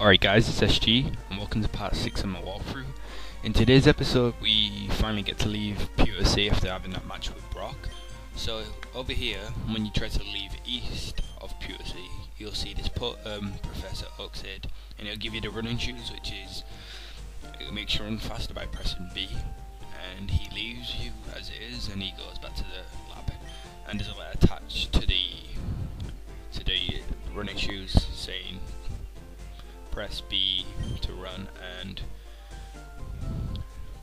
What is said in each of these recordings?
Alright guys, it's SG, and welcome to part 6 of my walkthrough. In today's episode, we finally get to leave Pewter City after having that match with Brock. So, over here, when you try to leave east of Pewter City, you'll see this Professor Uxhead, and he'll give you the running shoes, which is, it makes you run faster by pressing B, and he leaves you as it is, and he goes back to the lab, and there's a letter attached to the running shoes saying, press B to run, and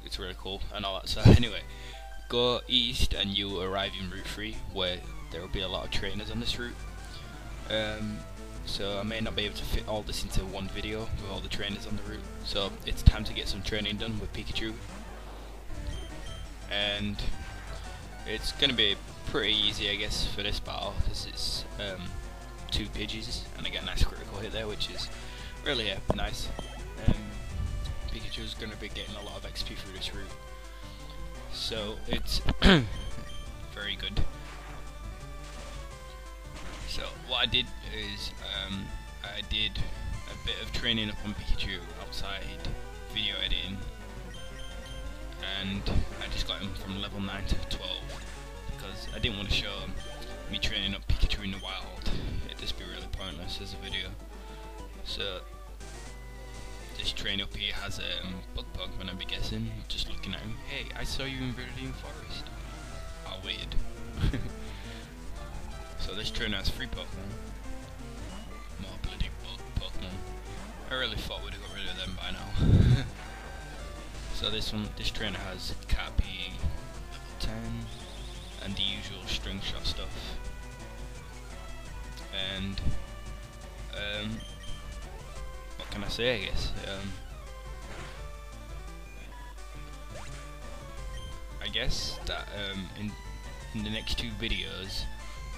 it's really cool and all that. So anyway, go east and you'll arrive in Route 3, where there will be a lot of trainers on this route. So I may not be able to fit all this into one video with all the trainers on the route, so it's time to get some training done with Pikachu, and it's gonna be pretty easy I guess for this battle, because it's 2 Pidgeys and I get a nice critical hit there, which is really nice. Pikachu's going to be getting a lot of XP through this route, so it's very good. So what I did is I did a bit of training up on Pikachu outside video editing, and I just got him from level 9 to 12 because I didn't want to show me training up Pikachu in the wild. It'd just be really pointless as a video. So this train up here has a bug Pokemon, I'm guessing. Just looking at him. Hey, I saw you in Viridian Forest. How weird. So this train has 3 Pokemon. More bloody bug Pokemon. I really thought we'd have got rid of them by now. So this train has Cappy, level 10, and the usual string shot stuff. And what can I say, I guess? I guess that in the next 2 videos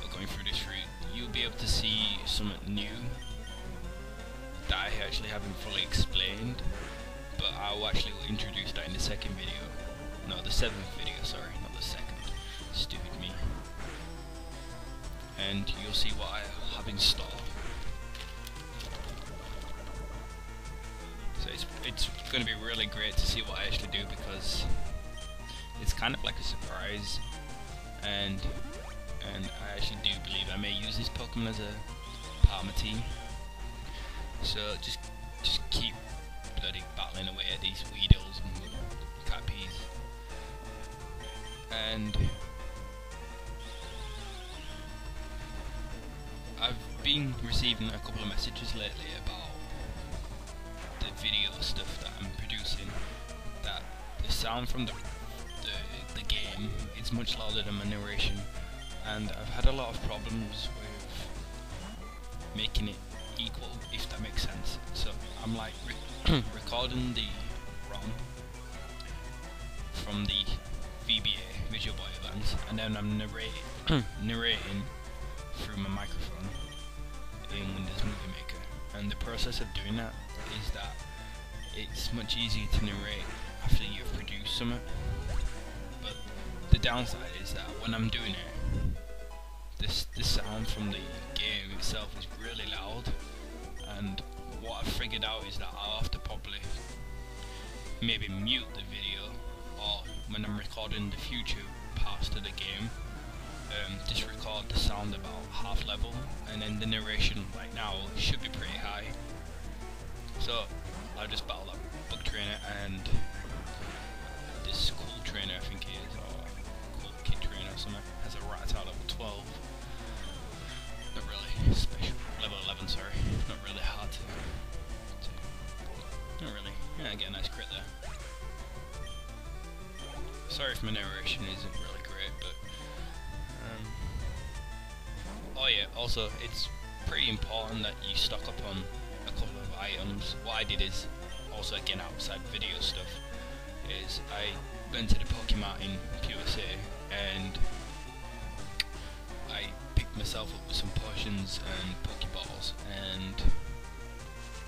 of going through this route, you'll be able to see something new that I actually haven't fully explained, but I'll actually introduce that in the 2nd video. No, the 7th video, sorry, not the 2nd. Stupid me. And you'll see what I have in store. It's going to be really great to see what I actually do, because it's kind of like a surprise, and I actually do believe I may use this Pokemon as a part of my team. So just keep bloody battling away at these Weedles and Catpies, and I've been receiving a couple of messages lately about video stuff that I'm producing, that the sound from the game is much louder than my narration, and I've had a lot of problems with making it equal, if that makes sense. So I'm like recording the ROM from the VBA, Visual Boy Advance, and then I'm narrating through my microphone in Windows Movie Maker, and the process of doing that is that it's much easier to narrate after you've produced something, but the downside is that when I'm doing it, the sound from the game itself is really loud, and what I've figured out is that I'll have to probably maybe mute the video, or when I'm recording the future parts to the game, just record the sound about half level, and then the narration right now should be pretty high. So I'll just battle that bug trainer and this cool trainer, I think he is, or cool kid trainer or something. Has a rat out level 12. Not really special. Level 11, sorry. Not really hard to not really. Yeah, I get a nice crit there. Sorry if my narration isn't really great, but oh yeah, also it's pretty important that you stock up on a couple of items. What I did is, also again outside video stuff, is I went to the Pokemart in Pewter City and I picked myself up with some potions and Pokeballs and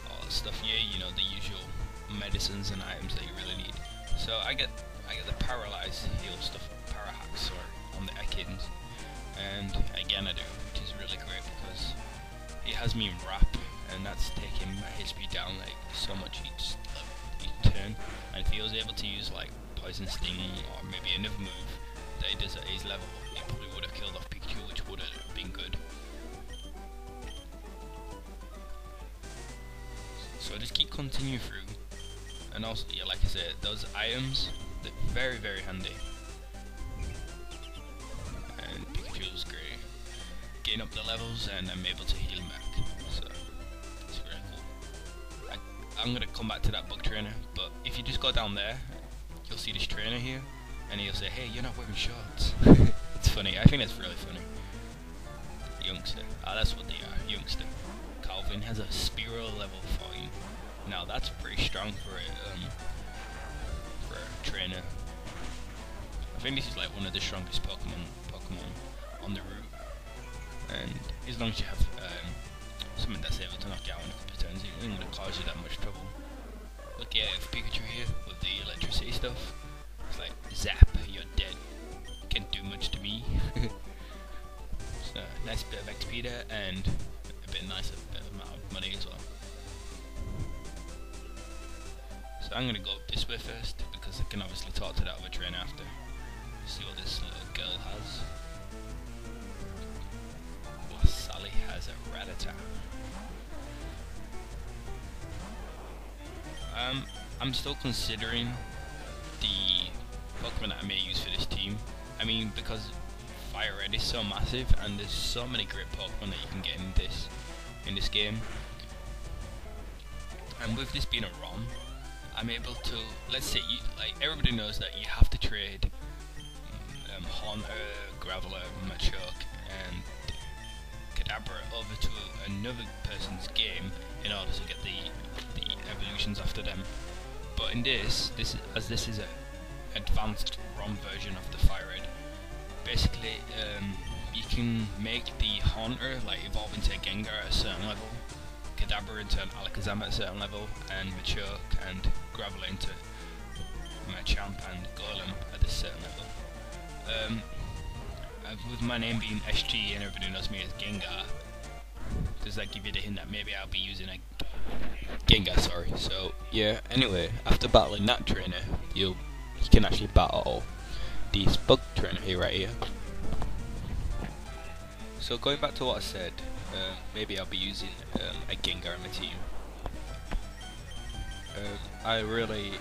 all that stuff. Yeah, you know, the usual medicines and items that you really need. So I get the paralyzed heal stuff, Parahax, sorry, on the Ekans, and again I do, which is really great because he has me in wrap, and that's taking my HP down like so much each turn. And if he was able to use like Poison Sting or maybe another move that he does at his level, he probably would have killed off Pikachu, which would have been good. So I just keep continuing through, and also, yeah, like I said, those items, they're very, very handy. And Pikachu's great. Getting up the levels, and I'm able to heal him back, so it's very cool. I'm gonna come back to that bug trainer, but if you just go down there, you'll see this trainer here, and he'll say, "Hey, you're not wearing shorts." It's funny. I think that's really funny. Youngster. Ah, that's what they are, youngster. Calvin has a Spearow level 14. Now that's pretty strong for a trainer. I think this is like one of the strongest Pokemon on the route. And as long as you have something that's able to knock you out in a couple of turns, it isn't gonna cause you that much trouble. Look at Pikachu here with the electricity stuff. It's like zap, you're dead. Can't do much to me. So nice bit of XP there and a bit nicer bit amount of money as well. So I'm gonna go up this way first because I can obviously talk to that other trainer after. See what this little girl has. Well, Sally has a Rattata. I'm still considering the Pokemon that I may use for this team. I mean, because Fire Red is so massive and there's so many great Pokemon that you can get in this game. And with this being a ROM, I'm able to, let's say, like everybody knows that you have to trade Haunter, Graveler, Machoke and Kadabra over to another person's game in order to get the evolutions after them. But in this as this is a advanced ROM version of the Fire Red, basically you can make the Haunter like evolve into a Gengar at a certain level, Kadabra into an Alakazam at a certain level, and Machoke and Graveler into Machamp and Golem at a certain level. With my name being SG and everybody knows me as Gengar, does that give you the hint that maybe I'll be using a Gengar, sorry. So yeah, anyway, after battling that trainer, you can actually battle this bug trainer here, right here. So going back to what I said, maybe I'll be using a Gengar in my team. I really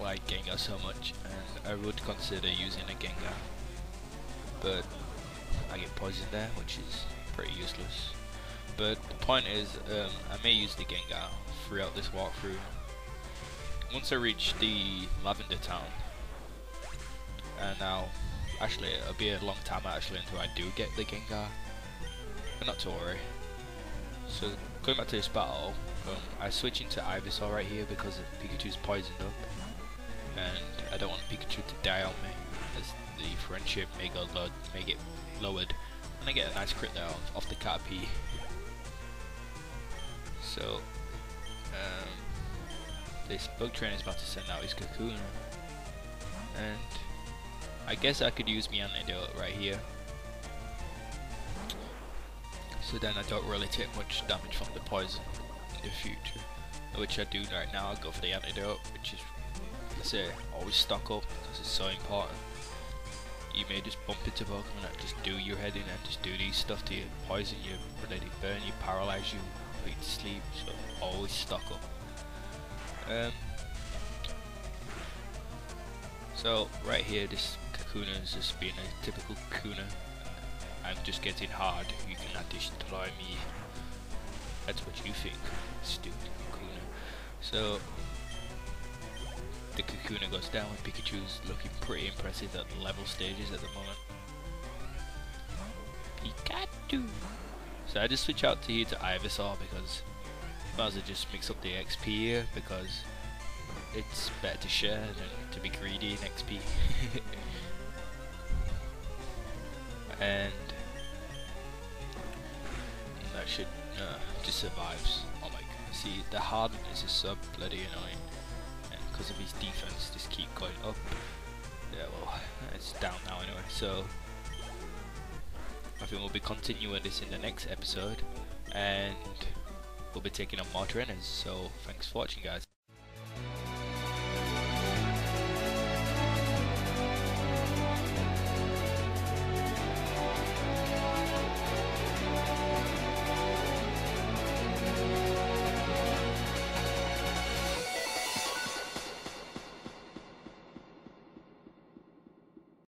like Gengar so much, and I would consider using a Gengar, but I get poisoned there, which is pretty useless. But the point is, I may use the Gengar throughout this walkthrough. Once I reach the Lavender Town, and now, actually, it'll be a long time actually until I do get the Gengar, but not to worry. So going back to this battle, I switch into Ivysaur right here because Pikachu's poisoned up, and I don't want Pikachu to die on me, as the friendship may go low, may get lowered, and I get a nice crit there off the Cappy. So this bug trainer is about to send out his Kakuna, and I guess I could use my antidote right here. So then I don't really take much damage from the poison in the future, which I do right now. I go for the antidote, which is, let's say, always stock up because it's so important. You may just bump into Pokemon that just do your head in and just do these stuff to you, poison you, let it burn you, paralyze you, put you to sleep, so always stock up. So right here, this Kakuna is just being a typical Kakuna. I'm just getting hard, you cannot destroy me. That's what you think, stupid Kakuna. So the Kakuna goes down, and Pikachu's looking pretty impressive at the level stages at the moment. Pikachu! So I just switch out to here to Ivysaur because I might as well just mix up the XP here because it's better to share than to be greedy in XP. And that should just survives. Oh my god, see the hardness is so bloody annoying, and because of his defense just keep going up. Yeah, well, it's down now anyway, so I think we'll be continuing this in the next episode. and we'll be taking on more trainers. So thanks for watching, guys.